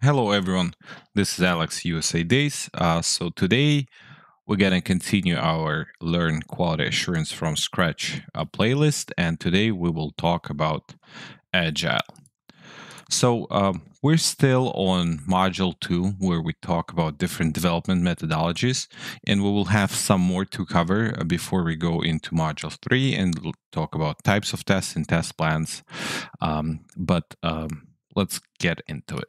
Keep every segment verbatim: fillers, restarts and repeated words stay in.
Hello everyone, this is Alex, U S A Days. Uh, so today we're going to continue our Learn Quality Assurance from Scratch uh, playlist, and today we will talk about Agile. So um, we're still on module two, where we talk about different development methodologies, and we will have some more to cover before we go into module three and we'll talk about types of tests and test plans. Um, but um, let's get into it.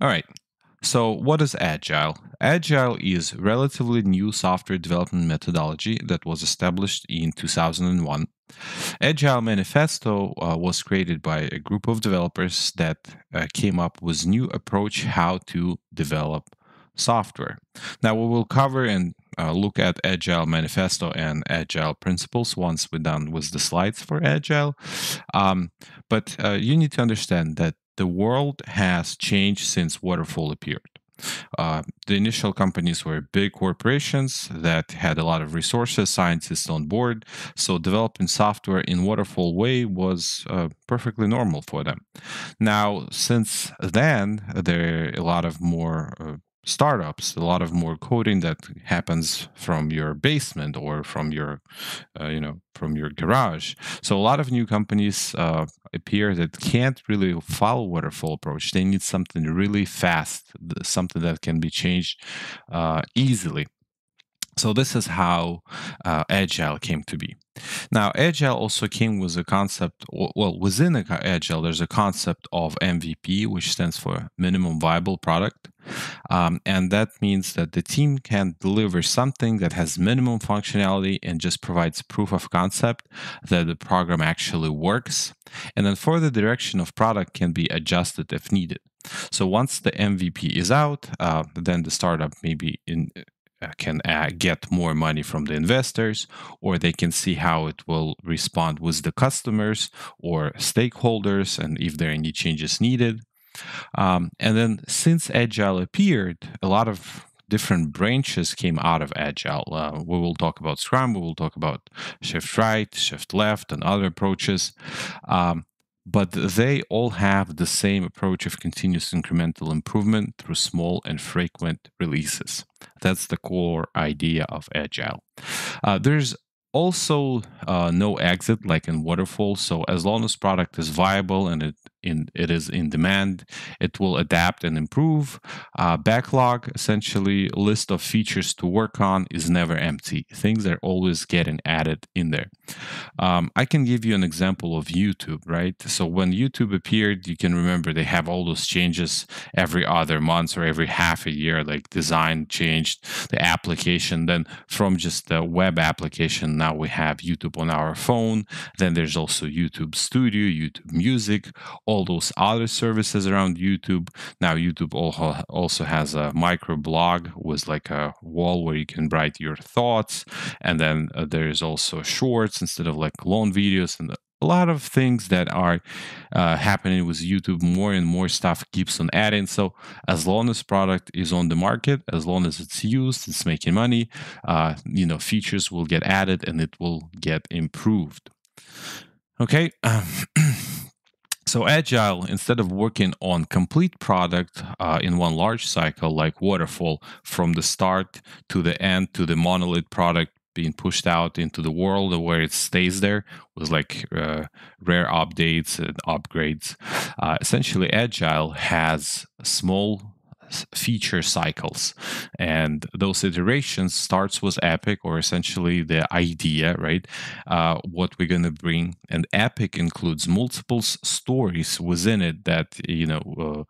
All right, so what is Agile? Agile is a relatively new software development methodology that was established in two thousand one. Agile Manifesto uh, was created by a group of developers that uh, came up with a new approach how to develop software. Now we will cover and uh, look at Agile Manifesto and Agile principles once we're done with the slides for Agile. Um, but uh, you need to understand that the world has changed since Waterfall appeared. Uh, the initial companies were big corporations that had a lot of resources, scientists on board, so developing software in Waterfall way was uh, perfectly normal for them. Now, since then, there are a lot of more uh, startups, a lot of more coding that happens from your basement or from your, uh, you know, from your garage. So a lot of new companies uh, appear that can't really follow waterfall approach. They need something really fast, something that can be changed uh, easily. So this is how uh, Agile came to be. Now, Agile also came with a concept, well, within Agile, there's a concept of M V P, which stands for Minimum Viable Product. Um, and that means that the team can deliver something that has minimum functionality and just provides proof of concept that the program actually works. And then further direction of product can be adjusted if needed. So once the M V P is out, uh, then the startup may be in... can uh, get more money from the investors, or they can see how it will respond with the customers or stakeholders and if there are any changes needed. Um, and then since Agile appeared, a lot of different branches came out of Agile. Uh, we will talk about Scrum, we will talk about Shift Right, Shift Left, and other approaches. Um, But they all have the same approach of continuous incremental improvement through small and frequent releases. That's the core idea of Agile. Uh, there's also uh, no exit like in Waterfall. So as long as product is viable and it, in, it is in demand, it will adapt and improve. Uh, backlog, essentially, list of features to work on is never empty. Things are always getting added in there. Um, I can give you an example of YouTube, right? So when YouTube appeared, you can remember they have all those changes every other month or every half a year, like design changed, the application. Then from just the web application, now we have YouTube on our phone. Then there's also YouTube Studio, YouTube Music, all those other services around YouTube. Now YouTube also has a micro blog with like a wall where you can write your thoughts. And then uh, there's also shorts instead of like long videos, and a lot of things that are uh, happening with YouTube. More and more stuff keeps on adding. So as long as product is on the market, as long as it's used, it's making money, uh, you know, features will get added and it will get improved. Okay. So Agile, instead of working on complete product uh, in one large cycle like Waterfall, from the start to the end to the monolith product being pushed out into the world where it stays there with like uh, rare updates and upgrades, uh, essentially Agile has small feature cycles, and those iterations starts with Epic, or essentially the idea, right? Uh, what we're going to bring. And Epic includes multiple stories within it that, you know, uh,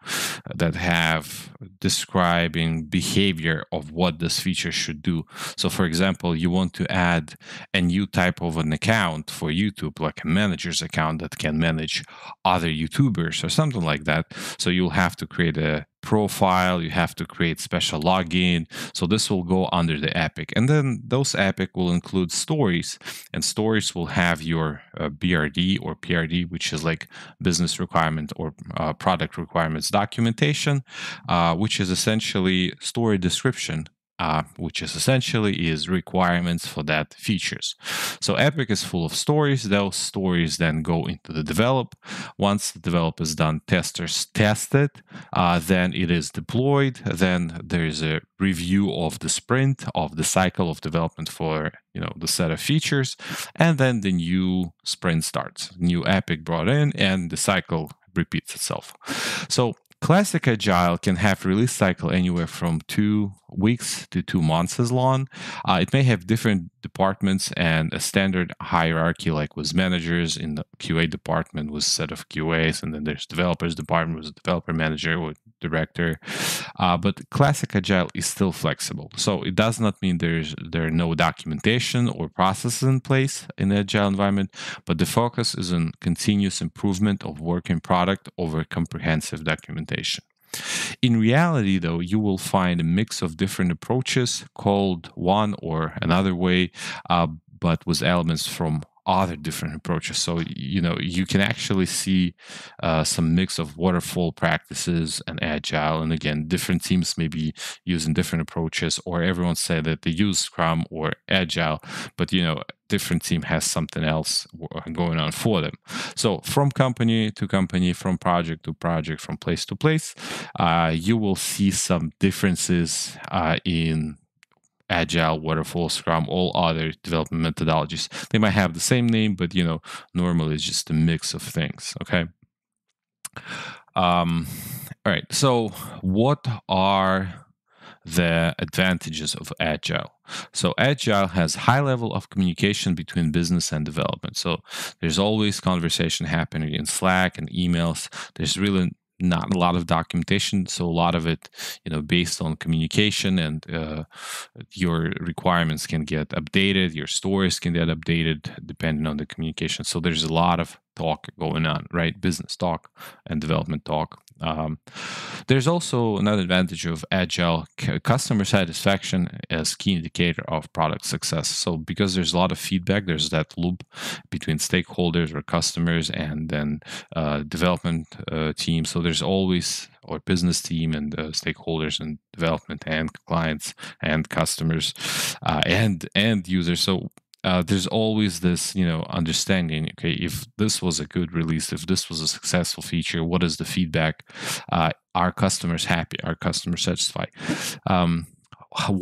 that have describing behavior of what this feature should do. So for example, you want to add a new type of an account for YouTube, like a manager's account that can manage other YouTubers or something like that. So you'll have to create a profile, you have to create special login. So this will go under the Epic, and then those Epic will include stories, and stories will have your uh, B R D or P R D, which is like business requirement or uh, product requirements documentation, uh, which is essentially story description uh, which is essentially is requirements for that features. So Epic is full of stories. Those stories then go into the develop. Once the develop is done, testers test it, uh, then it is deployed. Then there is a review of the sprint, of the cycle of development for, you know, the set of features, and then the new sprint starts, new Epic brought in, and the cycle repeats itself. So classic Agile can have release cycle anywhere from two weeks to two months as long. Uh, it may have different departments and a standard hierarchy, like with managers in the Q A department with a set of Q As, and then there's developers department with a developer manager or director. Uh, but classic Agile is still flexible. So it does not mean there's there are no documentation or processes in place in the Agile environment, but the focus is on continuous improvement of working product over comprehensive documentation. In reality, though, you will find a mix of different approaches called one or another way, uh, but with elements from other different approaches. So, you know, you can actually see uh, some mix of waterfall practices and Agile. And again, different teams may be using different approaches, or everyone said that they use Scrum or Agile, but, you know, different team has something else going on for them. So from company to company, from project to project, from place to place, uh, you will see some differences uh, in Agile, Waterfall, Scrum, all other development methodologies. They might have the same name, but, you know, normally it's just a mix of things, okay? Um, all right, so what are the advantages of Agile? So Agile has high level of communication between business and development. So there's always conversation happening in Slack and emails. There's really not a lot of documentation, so a lot of it, you know, based on communication, and uh, your requirements can get updated, your stories can get updated depending on the communication. So there's a lot of talk going on, right? Business talk and development talk. Um, there's also another advantage of Agile: customer satisfaction as key indicator of product success. So because there's a lot of feedback, there's that loop between stakeholders or customers and then uh, development uh, team. So there's always, or business team and uh, stakeholders and development and clients and customers uh, and end users. So Uh, there's always this, you know, understanding, okay, if this was a good release, if this was a successful feature, what is the feedback? Uh, are customers happy? Are customers satisfied? Um,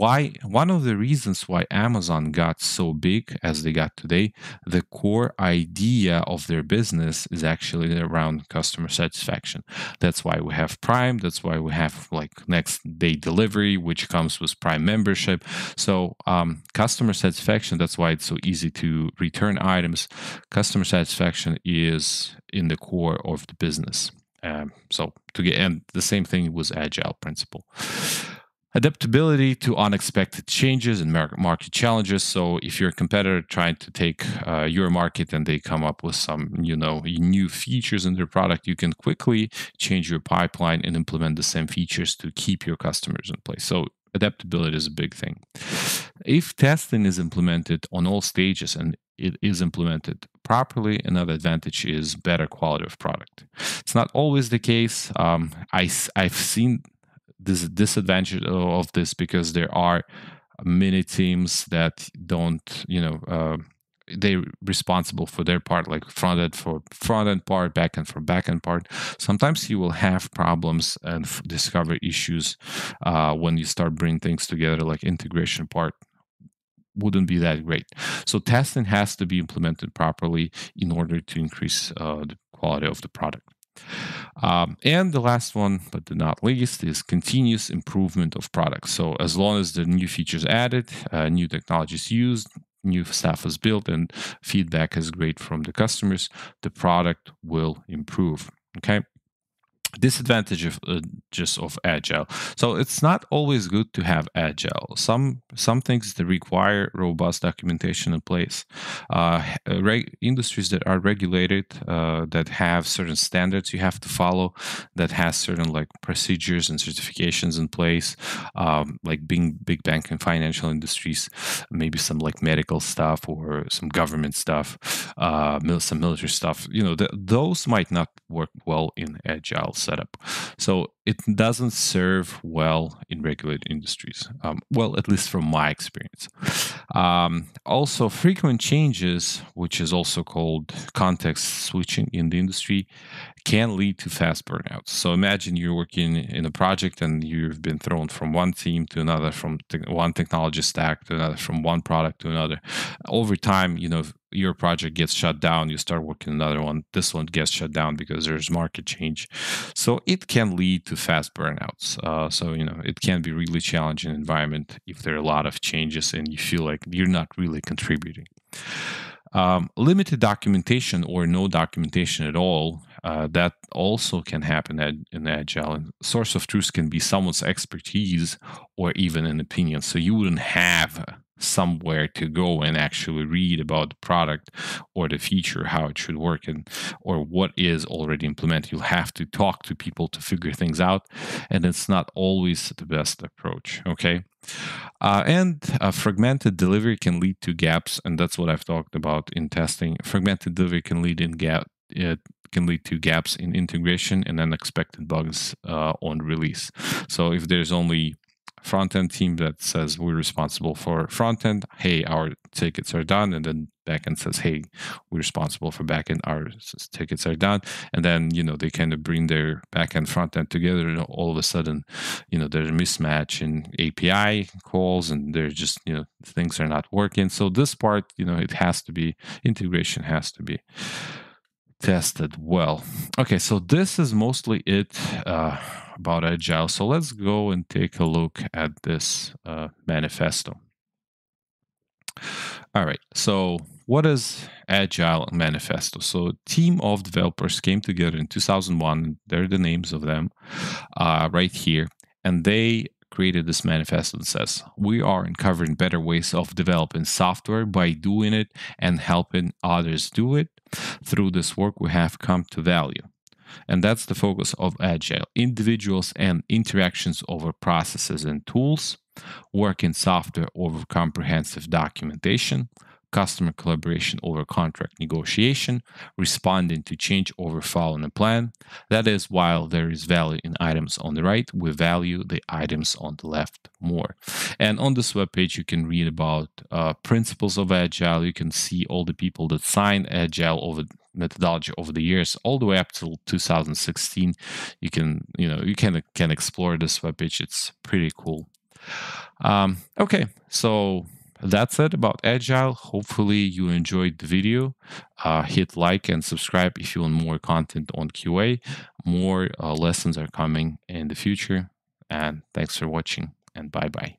why? One of the reasons why Amazon got so big as they got today, the core idea of their business is actually around customer satisfaction. That's why we have Prime. That's why we have like next day delivery, which comes with Prime membership. So um, customer satisfaction, that's why it's so easy to return items. Customer satisfaction is in the core of the business. Um, so to get, and the same thing with Agile principle. Adaptability to unexpected changes and market challenges. So if you're a competitor trying to take uh, your market and they come up with some, you know, new features in their product, you can quickly change your pipeline and implement the same features to keep your customers in place. So adaptability is a big thing. If testing is implemented on all stages and it is implemented properly, another advantage is better quality of product. It's not always the case. Um, I, I've seen this disadvantage of this because there are many teams that don't, you know, uh, they're responsible for their part, like front end for front end part, back end for back end part. Sometimes you will have problems and f discover issues uh, when you start bringing things together, like integration part wouldn't be that great. So testing has to be implemented properly in order to increase uh, the quality of the product. Um, and the last one, but not least, is continuous improvement of products. So as long as the new features added, uh, new technologies used, new stuff is built, and feedback is great from the customers, the product will improve. Okay. Disadvantage of uh, just of Agile. So it's not always good to have Agile. Some some things that require robust documentation in place. Uh, reg industries that are regulated, uh, that have certain standards you have to follow, that has certain like procedures and certifications in place, um, like being big bank and financial industries, maybe some like medical stuff or some government stuff, uh, some military stuff. You know, th those might not work well in Agile. setup. So it doesn't serve well in regulated industries. Um, well, at least from my experience. Um, also, frequent changes, which is also called context switching in the industry, can lead to fast burnouts. So imagine you're working in a project and you've been thrown from one team to another, from te- one technology stack to another, from one product to another. Over time, you know, your project gets shut down, you start working another one, this one gets shut down because there's market change. So it can lead to fast burnouts. Uh, so, you know, it can be really challenging environment if there are a lot of changes and you feel like you're not really contributing. Um, limited documentation or no documentation at all, uh, that also can happen at, in Agile. And source of truth can be someone's expertise or even an opinion. So you wouldn't have somewhere to go and actually read about the product or the feature, how it should work, and or what is already implemented. You'll have to talk to people to figure things out, and it's not always the best approach, okay? Uh, and uh, fragmented delivery can lead to gaps, and that's what I've talked about in testing. Fragmented delivery can lead in gap. It can lead to gaps in integration and unexpected bugs uh, on release. So if there's only front-end team that says we're responsible for front-end, hey, our tickets are done, and then back-end says, hey, we're responsible for back-end, our tickets are done, and then, you know, they kind of bring their back-end, front-end together, and all of a sudden, you know, there's a mismatch in A P I calls, and they're just, you know, things are not working. So this part, you know, it has to be, integration has to be tested well. Okay, so this is mostly it uh, about Agile. So let's go and take a look at this uh, manifesto. All right, so what is Agile Manifesto? So a team of developers came together in two thousand one. There are the names of them uh, right here. And they created this manifesto that says, we are uncovering better ways of developing software by doing it and helping others do it. Through this work, we have come to value. And that's the focus of Agile: individuals and interactions over processes and tools, work in software over comprehensive documentation, customer collaboration over contract negotiation, responding to change over following a plan. That is, while there is value in items on the right, we value the items on the left more. And on this webpage, you can read about uh, principles of Agile. You can see all the people that signed Agile over methodology over the years, all the way up till two thousand sixteen. You can, you know, you can can explore this webpage. It's pretty cool. Um, okay, so that's it about Agile. Hopefully you enjoyed the video. Uh, hit like and subscribe if you want more content on Q A. More uh, lessons are coming in the future. And thanks for watching, and bye-bye.